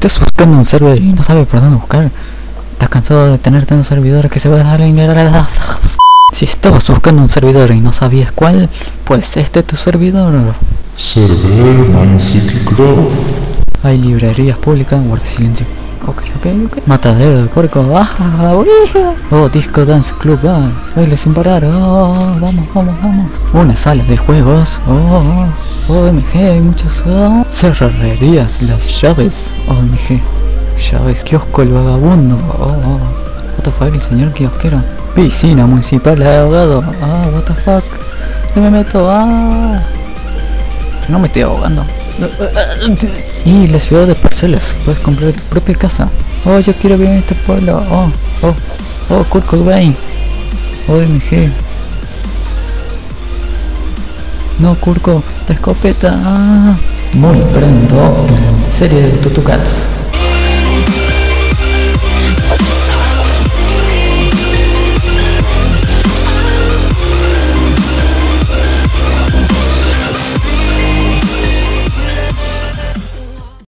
Estás buscando un servidor y no sabes por dónde buscar. Estás cansado de tener tantos servidores que se va a dar la... Si estabas buscando un servidor y no sabías cuál, pues este es tu servidor. Server Minecraft. Hay librerías públicas, guarda silencio. Ok. Matadero de puerco, baja, oh, disco dance club, baile sin parar, oh, vamos. Una sala de juegos, oh, OMG, hay muchos, oh. Cerrerías, las llaves, OMG, llaves, kiosco el vagabundo, oh. What the fuck, el señor kiosquero. Piscina municipal de ahogado, ah, oh, what the fuck, yo me meto, ah. No me estoy ahogando. Y la ciudad de parcelas, puedes comprar tu propia casa. Oh, yo quiero vivir en este pueblo. Oh, Kurt Cobain. OMG. No, Kurko, la escopeta. Muy pronto, serie de Tutucats.